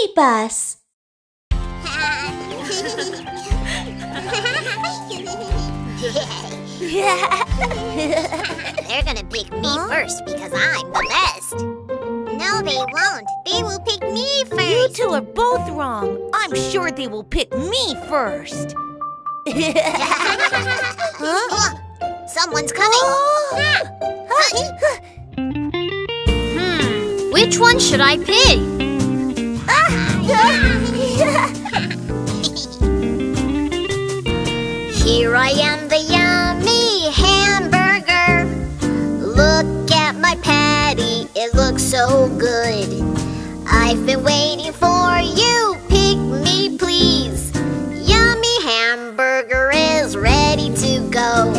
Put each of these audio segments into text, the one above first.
Mini Bus. They're gonna pick me first because I'm the best. No, they won't. They will pick me first. You two are both wrong. I'm sure they will pick me first. Huh? Oh, someone's coming. Oh. Which one should I pick? Here I am, the yummy hamburger. Look at my patty, it looks so good. I've been waiting for you, pick me please. Yummy hamburger is ready to go.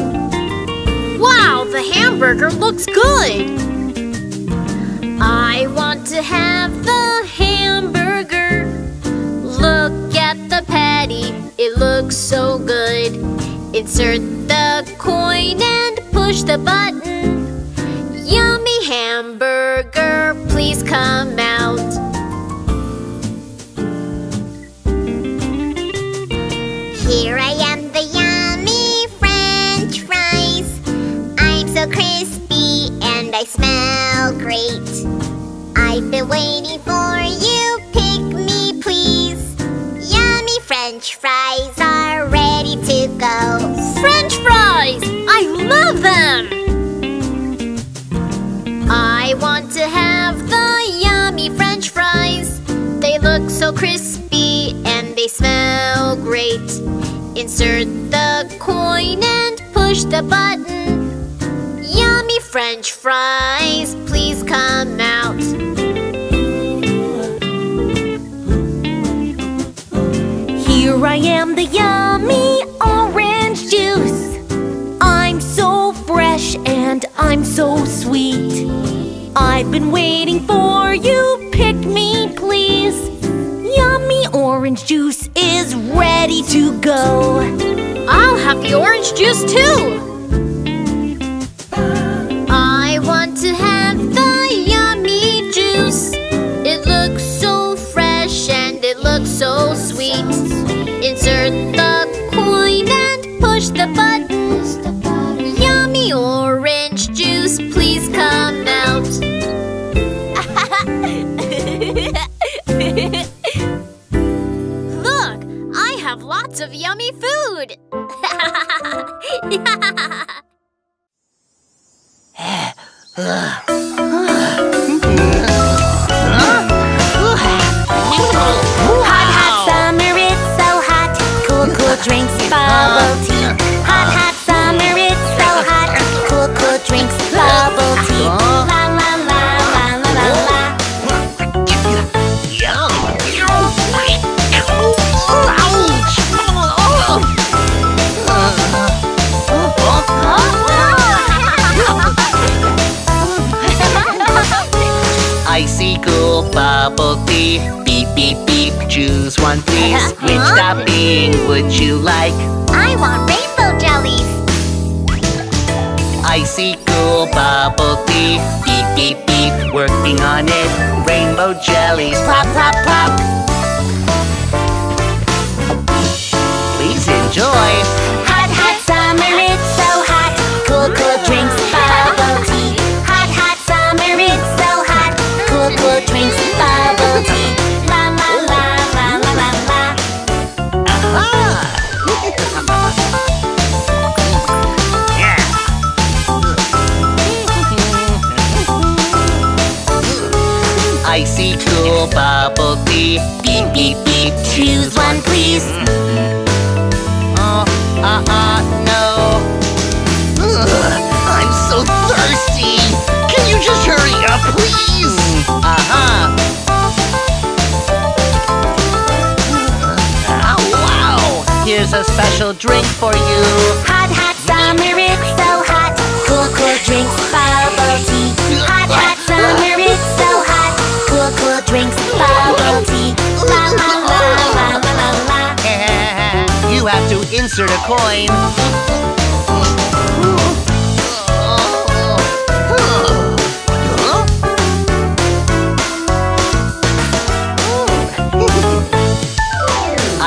Wow, the hamburger looks good. I want to have the hamburger. Look at the patty, it looks so good. Insert the coin and push the button. Yummy hamburger, please come out. Here I am, the yummy French fries. I'm so crispy and I smell great. I've been waiting for you, pick me please. Yummy French fries are ready to go. French fries! I love them! I want to have the yummy French fries. They look so crispy and they smell great. Insert the coin and push the button. Yummy French fries, please come out. Here I am, the yummy orange juice. I'm so fresh and I'm so sweet. I've been waiting for you, pick me please. Yummy orange juice is ready to go. I'll have the orange juice too. I want to have the yummy juice. It looks so fresh and it looks so sweet. Insert the coin and push the button. Yummy orange juice, please come out. Look, I have lots of yummy food. Drinks, bubble tea. Hot, hot summer, it's so hot. Cool, cool drinks, bubble tea. La, la, la, la, la, la, la. Yum! Ouch! Icy cool bubble tea. Beep, beep, beep. Choose one, please. Which topping would you like? I want rainbow jellies. Icy cool bubble tea. Beep, beep, beep. Working on it. Rainbow jellies. Plop, plop, plop. Please enjoy. Hot, hot summer, it's so hot. Cool, cool drinks, bubble tea. Hot, hot summer, it's so hot. Cool, cool drinks, bubble tea. Icy cool bubble tea. Beep, beep, beep. Choose one, please. No. I'm so thirsty. Can you just hurry up, please? Wow. Here's a special drink for you. Hot, hot summer, it's so hot. Cool, cool drinks, bubble tea. Hot, hot summer, it's so hot. Cool, cool drinks, bubble tea. La, la, la, la, la, la, la. You have to insert a coin.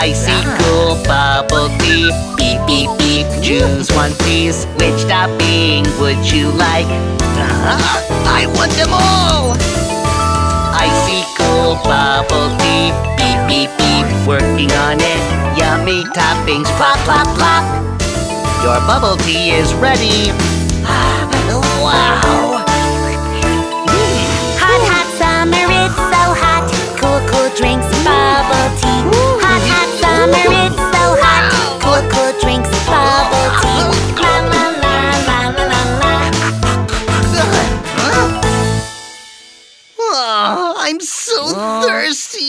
icicle bubble tea. Beep, beep, beep, choose one please. Which topping would you like? I want them all! Icicle bubble tea. Beep, beep, beep, working on it. Yummy toppings, plop, plop, plop. Your bubble tea is ready. Wow! Drinks bubble tea. Hot, hot summer, it's so hot. Cool, cool drinks bubble tea. La, la, la, la, la, la, la. Oh, I'm so thirsty.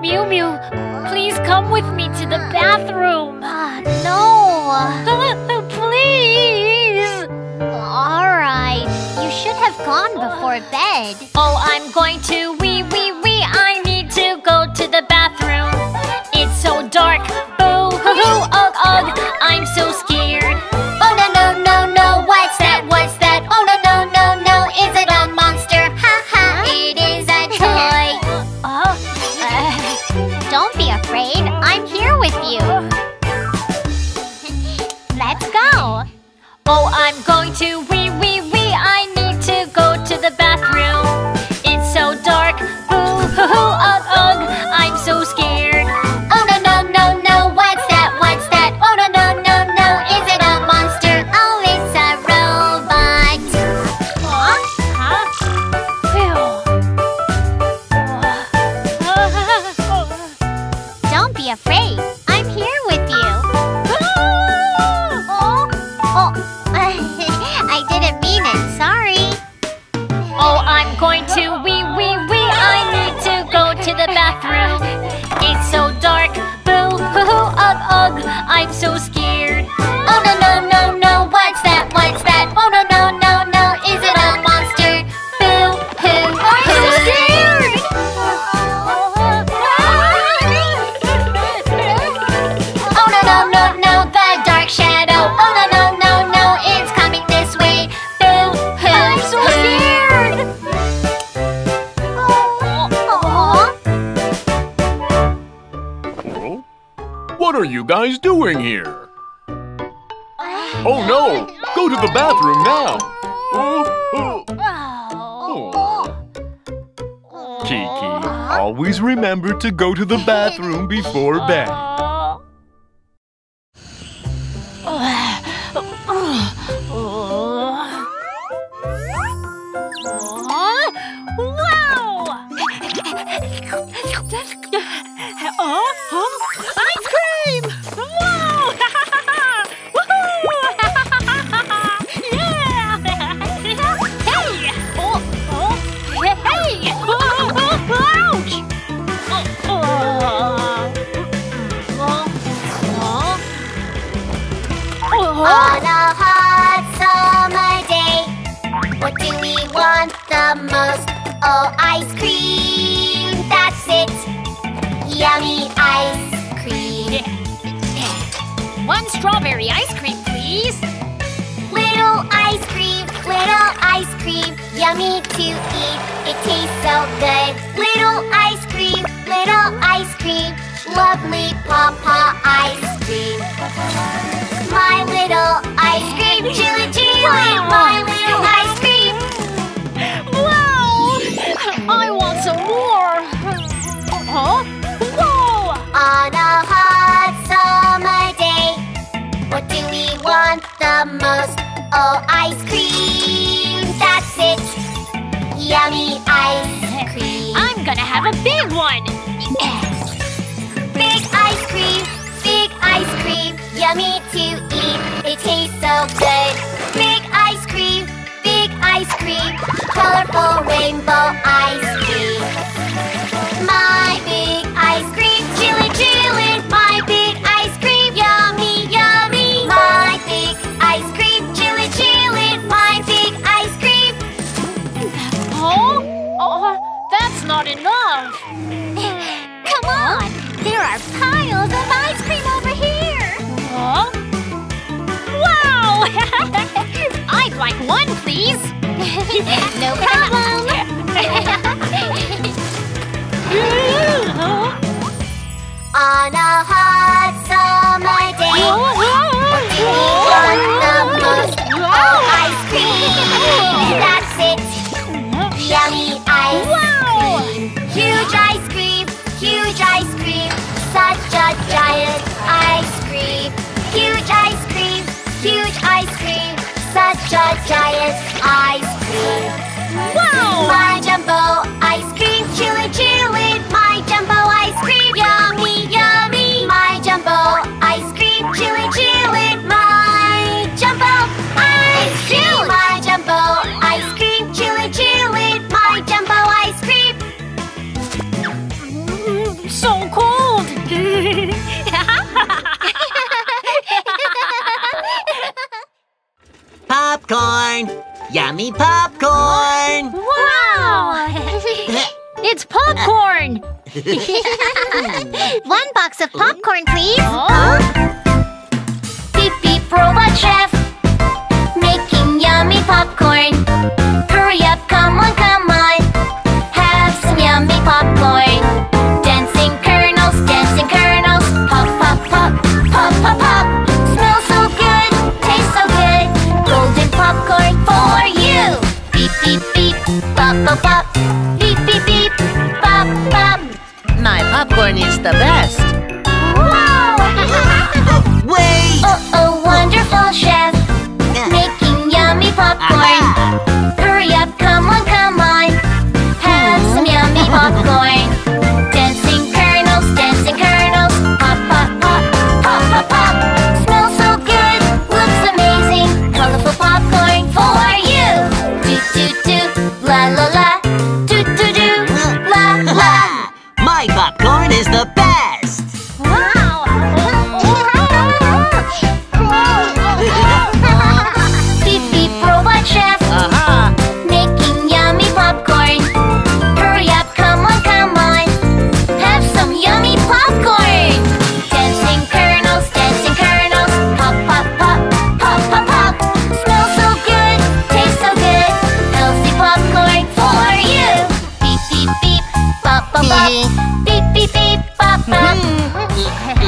Mew Mew, please come with me to the bathroom. No. Please. Alright, you should have gone before bed. Oh, I'm going to wee. I need to go to the bathroom. It's so dark. Boo hoo hoo, ugh ugh. I'm so scared. Oh no no no no, what's that? What's that? Oh no no no no, is it a monster? Ha ha, it is a toy. Don't be afraid, I'm here with you. Let's go. Oh, I'm going to wee. I need to go to the bathroom. It's so dark. Boo hoo hoo, ugh ugh. I'm so scared. Oh no no no no, what's that? What's that? Oh no no no no, is it a monster? Oh, it's a robot. Don't be afraid. I'm here with you. I didn't mean it. Sorry. Oh, I'm going to wee. I need to go to the bathroom. It's so dark. Boo hoo hoo, ugh ugh. I'm so scared. Oh no no no no. What's that? What's that? Oh no no no no. Is it a monster? Boo hoo. I'm so scared. Oh no no no no, the dark shadow. Oh no no no no, it's coming this way. Boo hoo. I'm so scared. Oh? What are you guys doing here? Oh no! Go to the bathroom now! Kiki, always remember to go to the bathroom before bed. Ice cream! Wow! Woohoo! Yeah! Hey! Hey! Ouch! On a hot summer day, what do we want the most? Oh, ice cream! That's it! Yummy ice cream. One strawberry ice cream, please. Little ice cream, little ice cream. Yummy to eat, it tastes so good. Little ice cream, little ice cream. Lovely Papa ice cream. My little ice cream, chew it, chew it. My little ice cream. Wow! I want some more. Huh? On a hot summer day, what do we want the most? Oh, ice cream, that's it. Yummy ice cream. I'm gonna have a big one. Big ice cream, big ice cream. Yummy to eat, it tastes so good. Big ice cream, big ice cream. Colorful rainbow ice cream. My big ice cream. Chillin', my big ice cream, yummy, yummy. My big ice cream, chillin', chillin', my big ice cream. Oh, that's not enough. Come on. There are piles of ice cream over here! Oh? Wow! I'd like one, please! No problem! On a hot summer day, we want the most ice cream! That's it! Yummy ice cream! Huge ice cream! Huge ice cream! Such a giant ice cream! Huge ice cream! Huge ice cream! Such a giant ice cream! Wow! My jumbo ice cream! Chill it, chill it! My jumbo ice cream! Yummy, yummy! My jumbo ice cream! Chill it, chill it! My jumbo ice cream! My jumbo ice cream! Chill it, chill it! My jumbo ice cream! So cold! Popcorn! Yummy popcorn! Wow! It's popcorn! One box of popcorn, please! Oh. Beep beep, robot chef! Making yummy popcorn! Hurry up, come on, come on! Have some yummy popcorn! Dancing kernels, pop, pop, pop, pop, pop, pop. Smells so good, tastes so good. Golden popcorn for you. Beep, beep, beep, pop, pop, pop. Beep, beep, beep, pop, pop. My popcorn is the best. Wow! Wait! Oh, wonderful chef, making yummy popcorn. Hurry up, come on, come on. Have some yummy popcorn.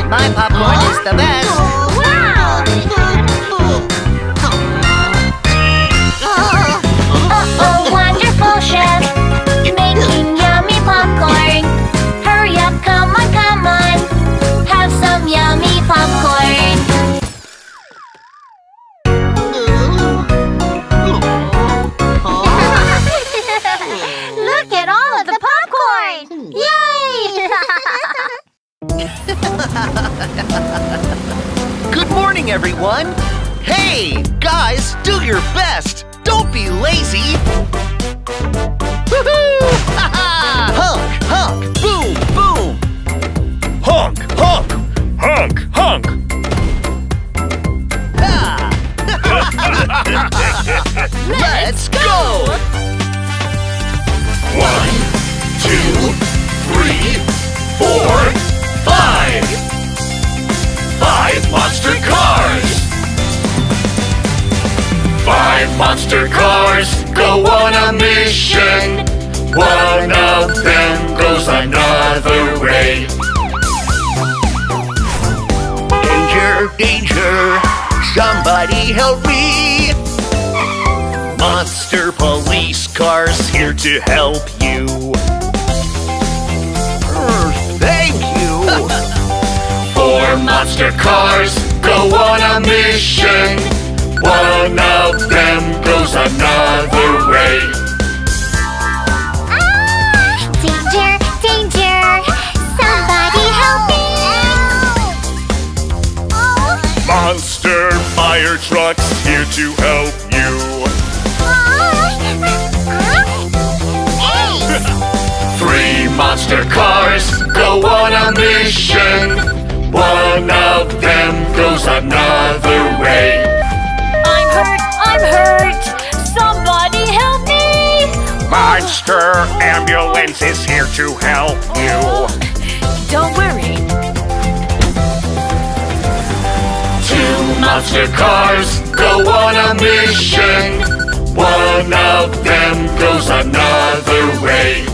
My popcorn is the best. Wow! Oh, wonderful chef, making yummy popcorn. Hurry up, come on, come on. Have some yummy popcorn. Look at all of the popcorn! Yay! Good morning, everyone! Hey, guys, do your best! Don't be lazy! Woohoo! Honk, honk, boom, boom! Honk, honk, honk, honk! Let's go! 1, 2, 3, 4. 5 monster cars! 5 monster cars go on a mission. One of them goes another way. Danger, danger, somebody help me! Monster police cars here to help you. Thank you! 4 monster cars go on a mission. One of them goes another way. Danger, danger, somebody help me! Monster fire trucks here to help you. Hey. 3 monster cars go on a mission. One of them goes another way. I'm hurt, I'm hurt. Somebody help me! Monster ambulance is here to help you. Don't worry, monster cars go on a mission. One of them goes another way.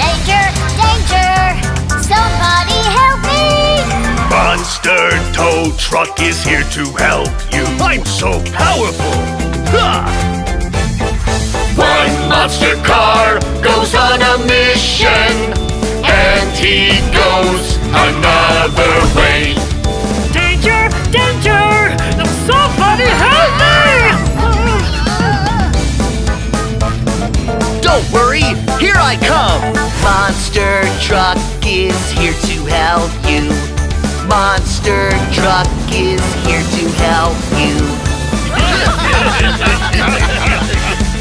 Danger, danger, somebody help me! Monster tow truck is here to help you. I'm so powerful! Ha! One monster car goes on a mission, and he goes another way. Danger! Danger! Somebody help me! Don't worry, here I come! Monster truck is here to help you. Monster truck is here to help you.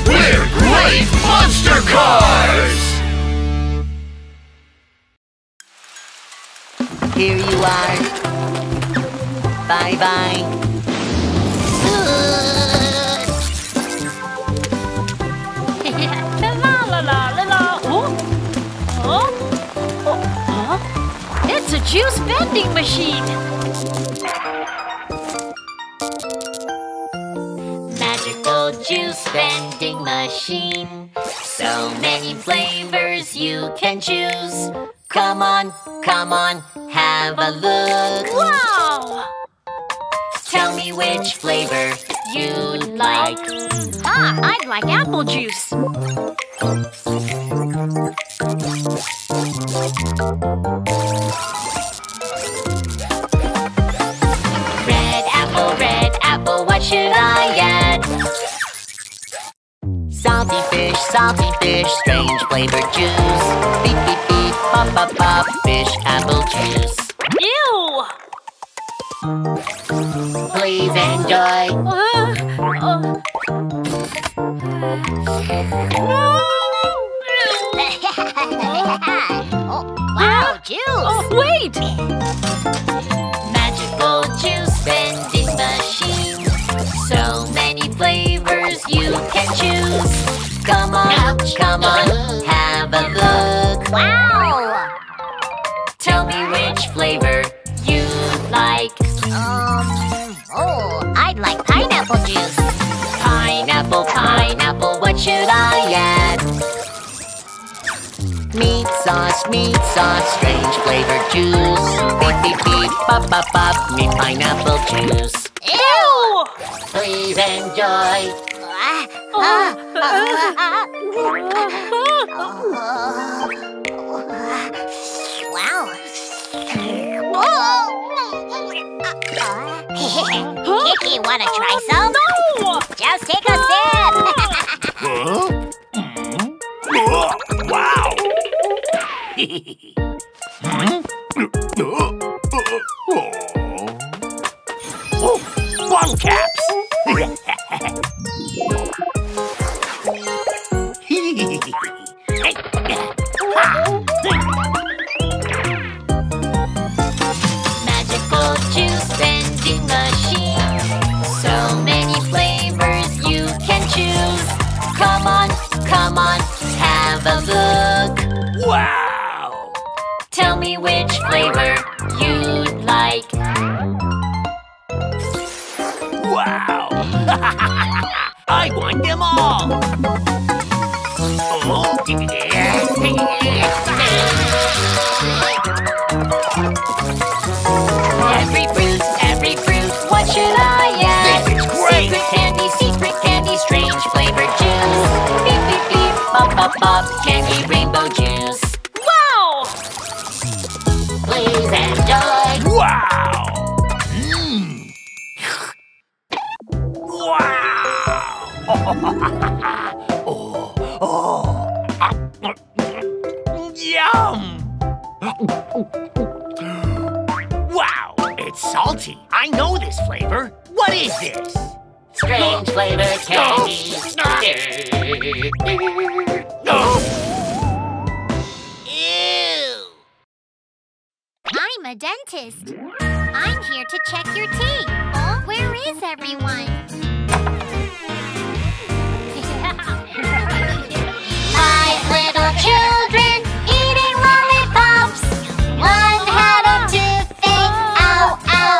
We're great monster cars! Here you are. Bye-bye. It's a juice vending machine! Juice vending machine. So many flavors you can choose. Come on, come on, have a look. Wow! Tell me which flavor you like. Ah, I'd like apple juice. Red apple, what should I add? Salty fish, strange flavored juice. Beep, beep, beep, pop, pop, pop, fish, apple juice. Ew! Please enjoy. Oh, wow, juice! Oh, wait! Magical juice vending machine. So many flavors you can choose. Come on, come on, have a look. Wow! Tell me which flavor you like. Oh, I'd like pineapple juice. Pineapple, pineapple, what should I add? Meat sauce, strange flavored juice. Beep, beep, beep, pop, pop, pop, meat pineapple juice. Ew! Please enjoy. Wow. Kiki, wanna try some? No! Just take a sip! Wow! Bottle caps! Magical juice vending machine. So many flavors you can choose. Come on, come on, have a look. Wow! Tell me which flavor you'd like. Wow! I want them all! Every fruit, what should I add? Secret candy, strange flavored juice. Beep, beep, beep, pop, pop, pop, candy rainbow juice. Wow! Please enjoy. Wow! Wow! Oh! Yum! Wow, it's salty. I know this flavor. What is this? Strange flavor candy. Ew! I'm a dentist. I'm here to check your teeth. Huh? Where is everyone? My little children. One had a toothache, ow, ow,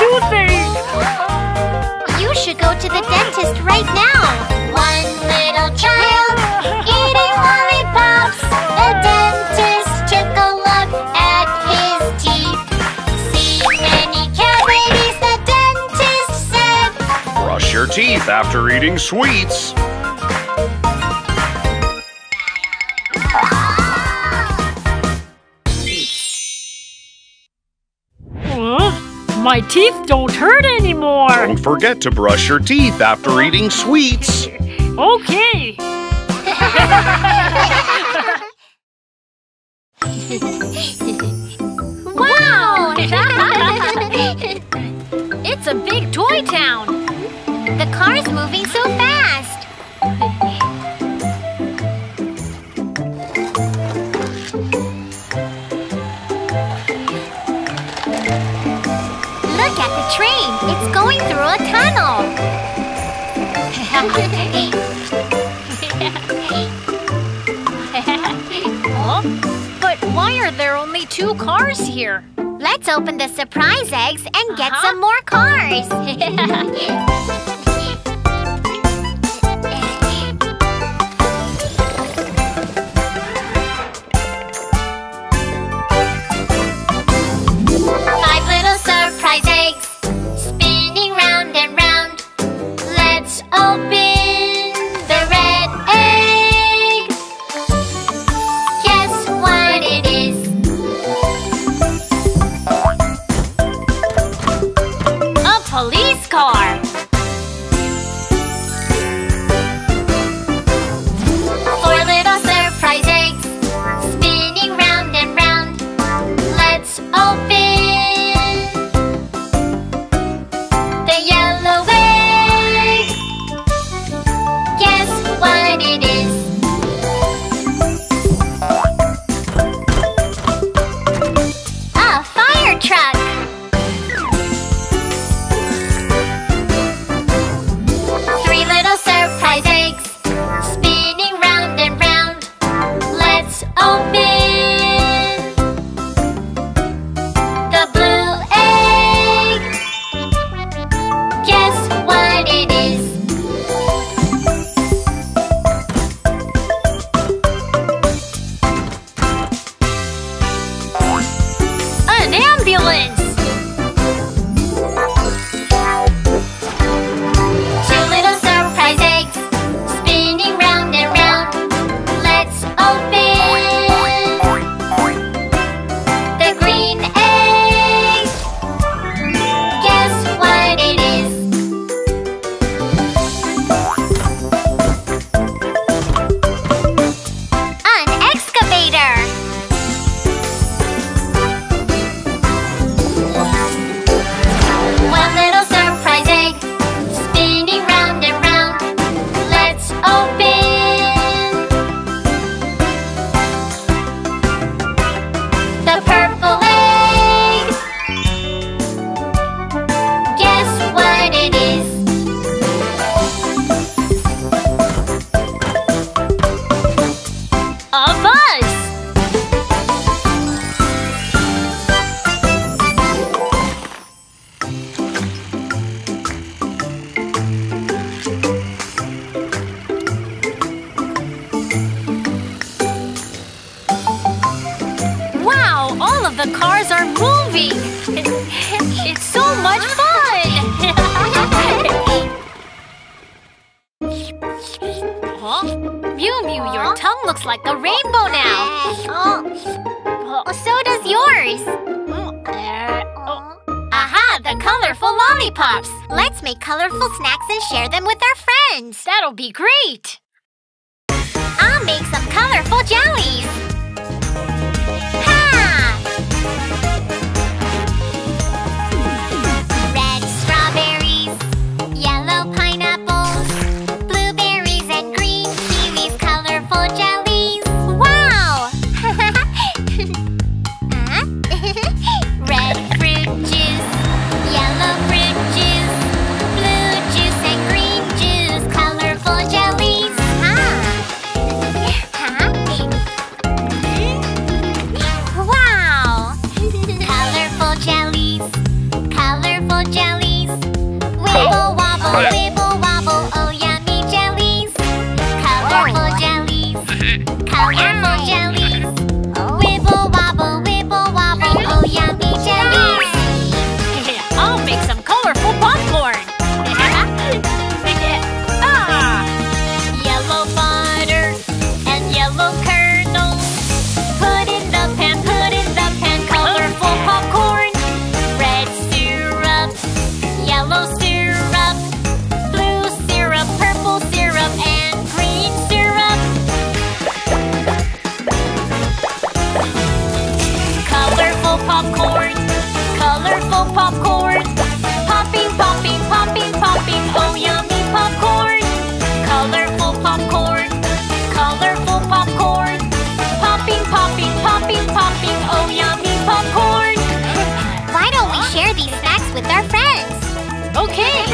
toothache! You should go to the dentist right now! One little child eating lollipops. The dentist took a look at his teeth. See many cavities, the dentist said. Brush your teeth after eating sweets. My teeth don't hurt anymore! Don't forget to brush your teeth after eating sweets! Okay! Wow! It's a big toy town! The car's moving so fast! Train. It's going through a tunnel. Oh, but why are there only 2 cars here? Let's open the surprise eggs and get some more cars. with our friends. Okay.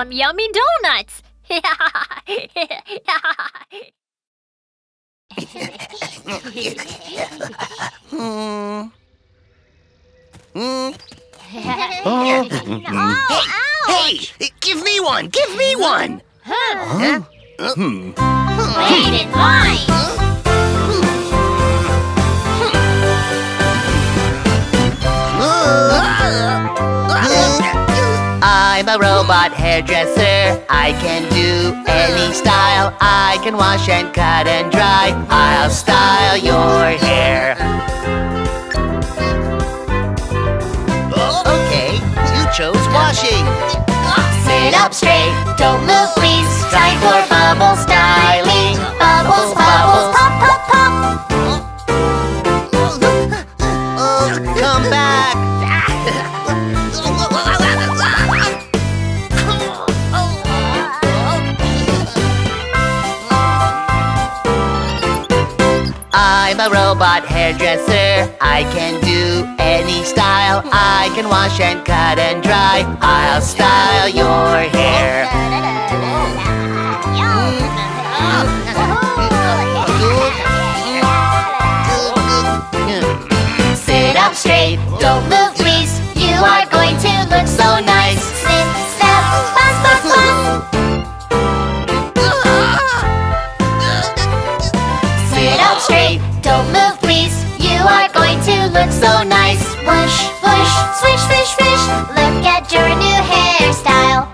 Some yummy donuts! Hey! Give me one! Give me one! Huh? Wait in line! I'm a robot hairdresser. I can do any style. I can wash and cut and dry. I'll style your hair. Okay, you chose washing. Sit up straight, don't move please. Time for bubble styling. Bubbles, bubbles, pop, pop, pop. Oh, come back. I'm a robot hairdresser. I can do any style. I can wash and cut and dry. I'll style your hair. Sit up straight, don't move please. You are going to look so nice. Snip, snap, buzz, buzz, buzz. Sit up straight, don't move please. You are going to look so nice. Whoosh, whoosh, swish, swish, swish. Look at your new hairstyle.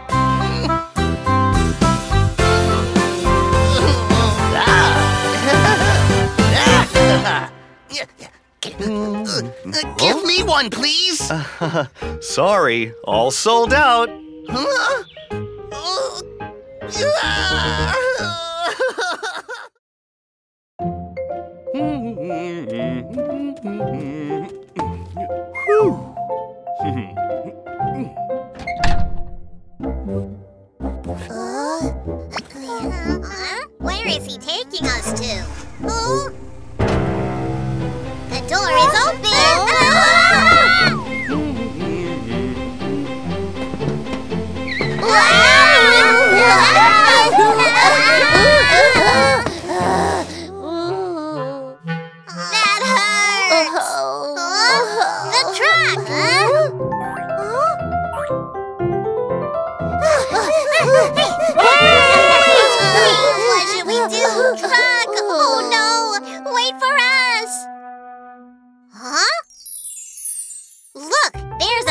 Give me one, please. Sorry, all sold out. Where is he taking us to? Oh. The door is open!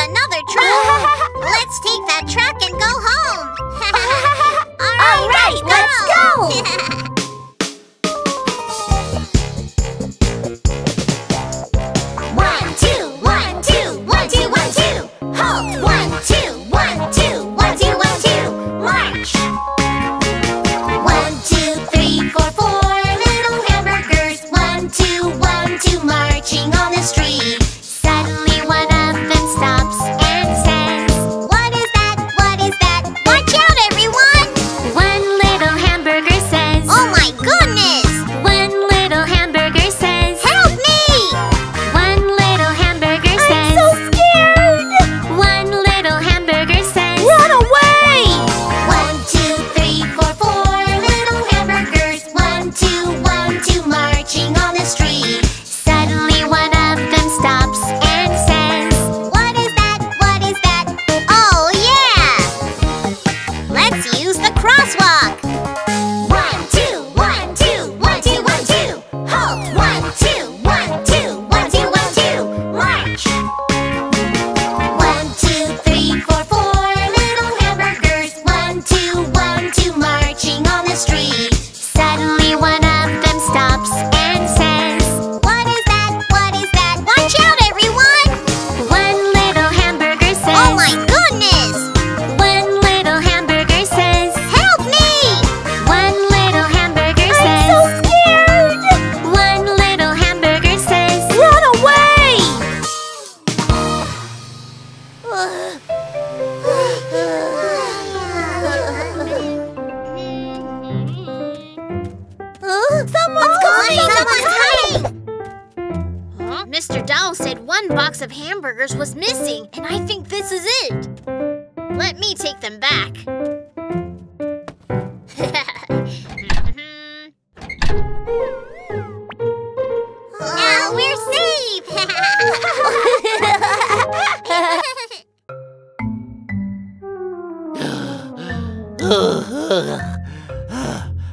Another truck! Let's take that truck and go home. All right, let's go.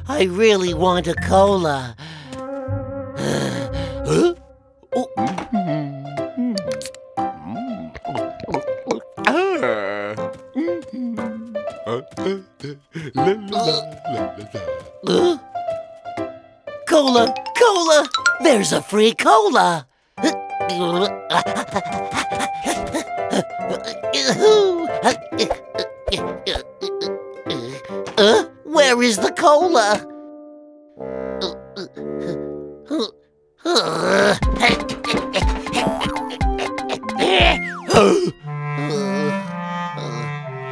I really want a cola. Cola, cola, there's a free cola. Where is the cola?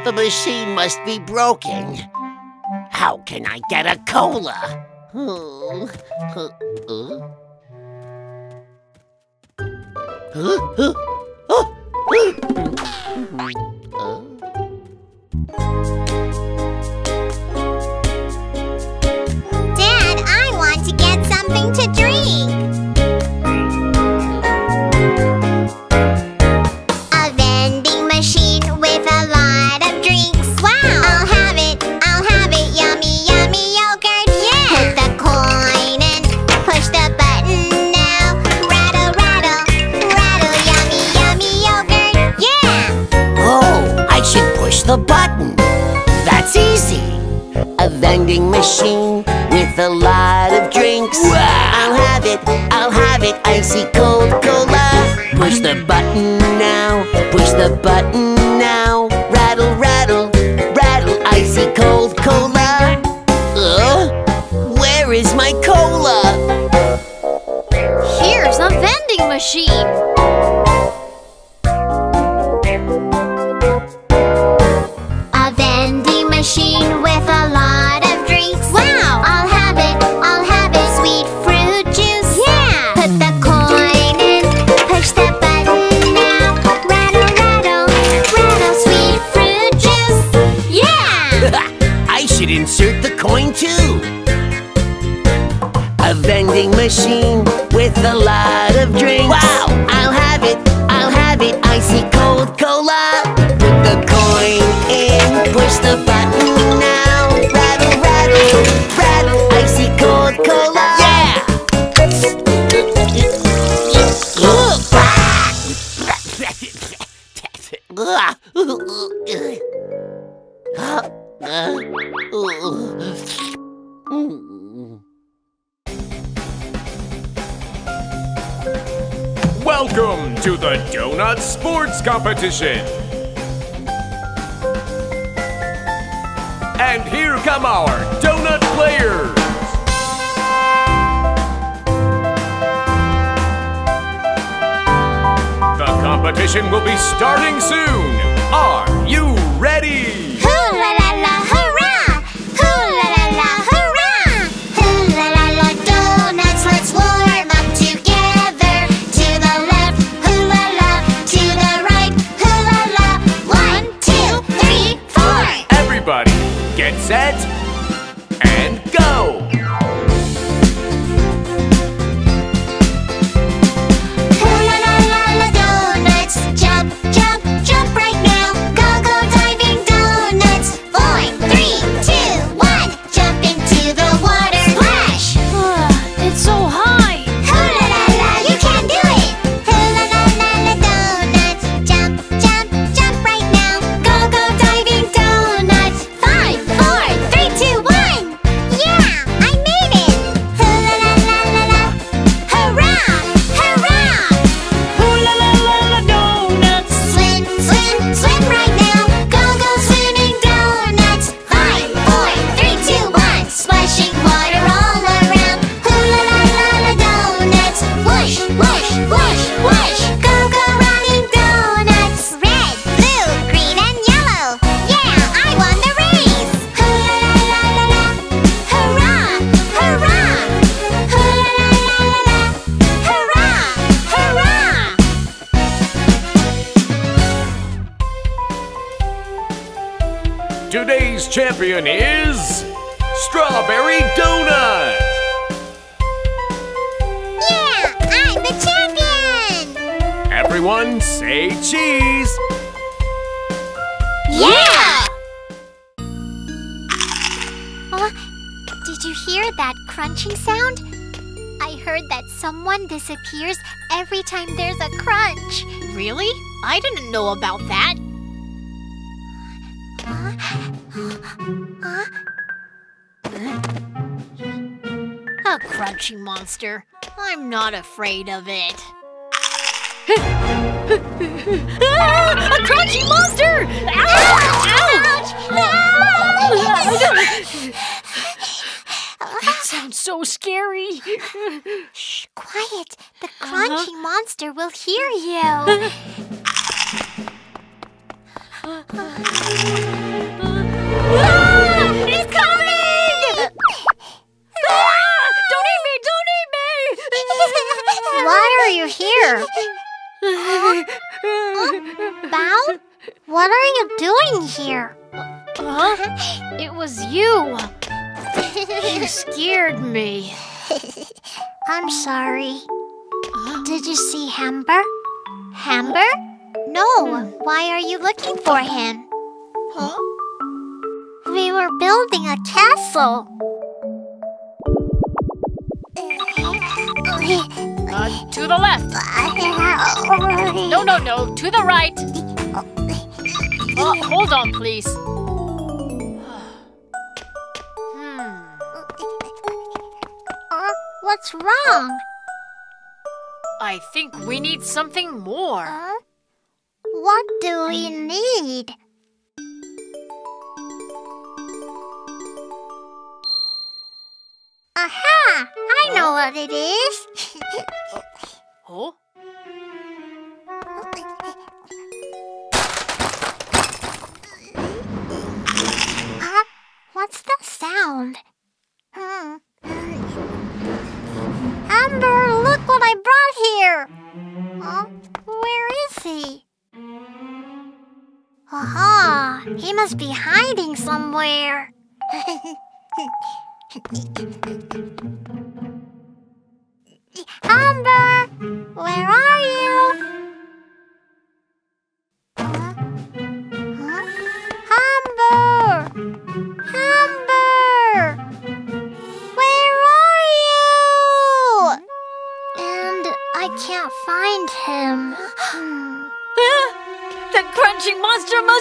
The machine must be broken. How can I get a cola? To drink. Vending machine with a lot of drinks. Wow. I'll have it, icy cold cola. Push the button now, push the button now. Rattle, rattle, rattle, icy cold cola. Where is my cola? Here's a vending machine. Machine with a lot of drinks. Wow! I'll have it, icy cold cola. Put the coin in, push the button now. Rattle, rattle, rattle, icy cold cola. Yeah! Welcome to the Donut Sports Competition! And here come our donut players! The competition will be starting soon! Are you ready? Hoo-la-la-la, hurrah! Hoo-la-la-la, hurrah! Hoo-la-la-la, donuts, let's warm up together! To the left, hoo-la-la, to the right, hoo-la-la! 1, 2, 3, 4! Everybody, get set, and go! Today's champion is Strawberry Donut! Yeah, I'm the champion! Everyone say cheese! Yeah! Did you hear that crunching sound? I heard that someone disappears every time there's a crunch. Really? I didn't know about that. A crunchy monster. I'm not afraid of it. Ah, a crunchy monster! Ouch! That sounds so scary. Shh, quiet. The crunchy monster will hear you. Ah, he's coming! Ah, don't eat me! Don't eat me! Why are you here? Bao? What are you doing here? Huh? It was you. You scared me. I'm sorry. Did you see Hamber? Hamber? No. Why are you looking for him? Huh? We were building a castle. To the left. No, to the right. Hold on, please. What's wrong? I think we need something more. What do we need? Aha! I know what it is! Huh? What's that sound? Amber, look what I brought here! Where is he? Aha! He must be hiding somewhere! Amber, where are you? Amber! Amber! Where are you? And I can't find him. The crunchy monster must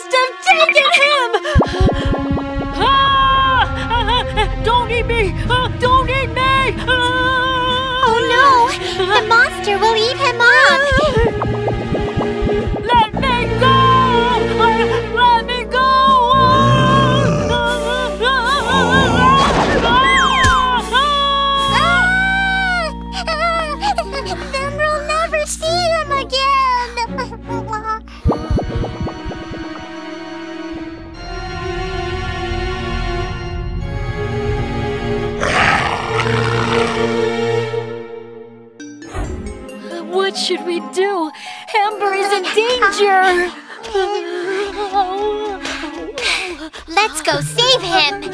Let's go save him!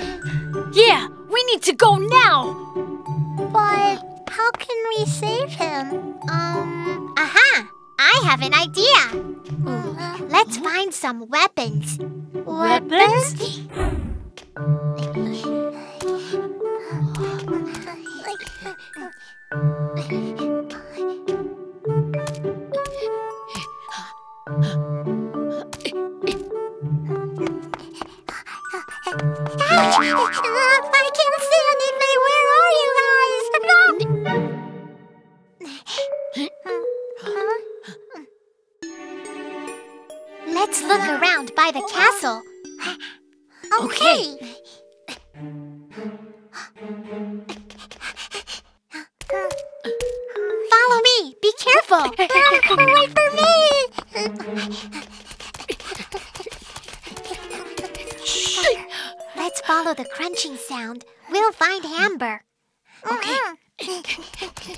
Yeah, we need to go now! But how can we save him? Aha! I have an idea! Let's find some weapons. Weapons? I can't see anything. Where are you guys? Let's look around by the castle. Okay. Follow me. Be careful. Wait for me. Let's follow the crunching sound. We'll find Amber. Okay. Okay?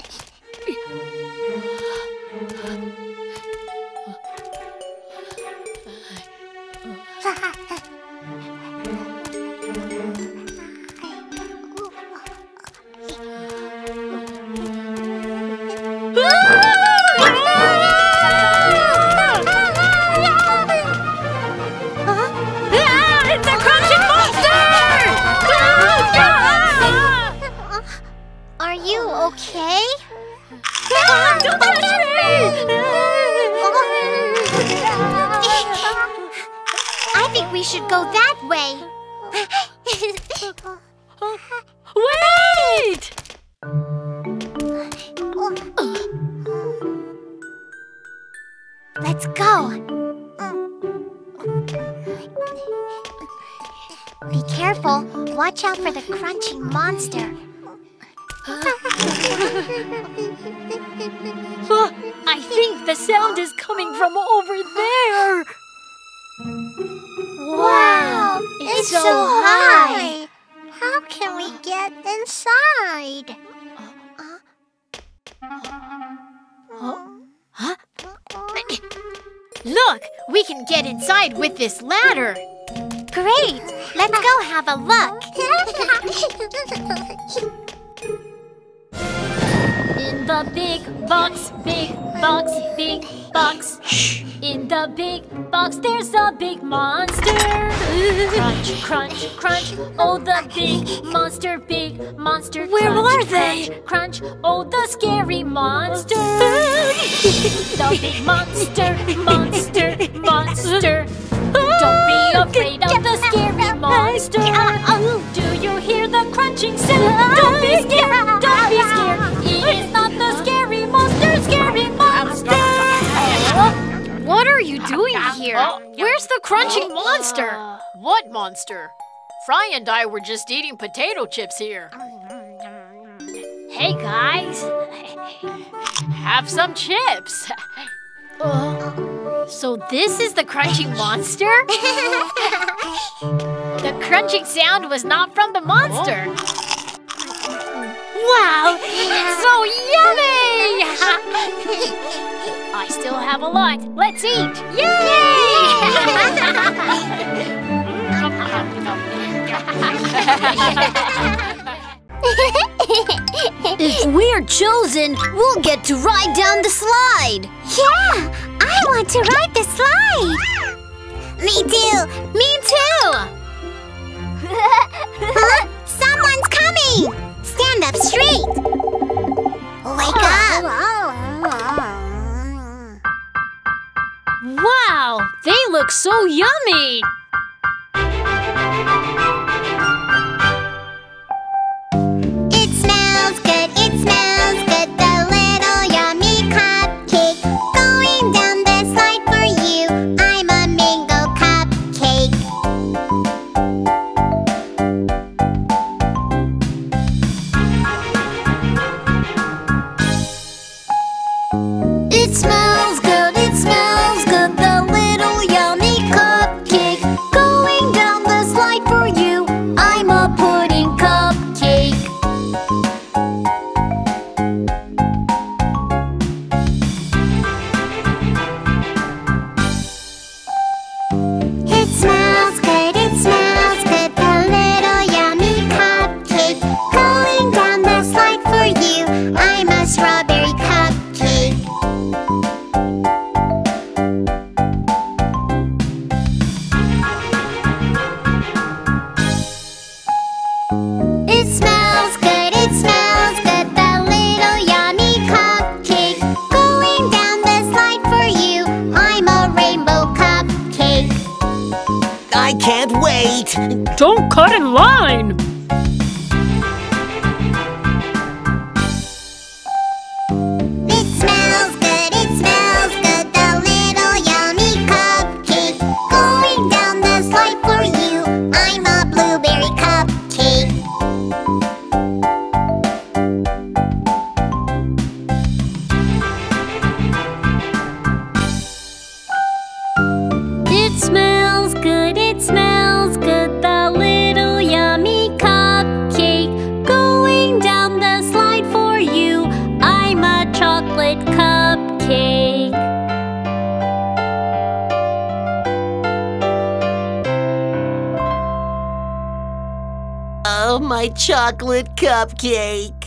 Don't touch me! I think we should go that way. Wait! Let's go. Be careful. Watch out for the crunching monster. I think the sound is coming from over there. Wow, it's so high. How can we get inside? Huh? Look, we can get inside with this ladder. Great, let's go have a look. In the big box, big box, big box. In the big box, there's a big monster. Crunch, crunch, crunch. Oh, the big monster. Where are they? Crunch, oh, the scary monster. The big monster. Don't be afraid of the scary monster. Do you hear the crunching sound? Don't be scared, don't be scared. It is not the scary monster, What are you doing here? Where's the crunching monster? What monster? Fry and I were just eating potato chips here. Hey guys, have some chips. So this is the crunching monster? The crunching sound was not from the monster. Wow, it's so yummy! I still have a lot. Let's eat! Yay! If we're chosen, we'll get to ride down the slide! Yeah! I want to ride the slide! Me too! Me too! Huh? Someone's coming! Stand up straight! Wake up! Wow! They look so yummy! It smells good, it smells good. The little yummy cupcake going down the slide for you. I'm a mango cupcake. It smells good, the little yummy cupcake I can't wait! Don't cut in line! My chocolate cupcake.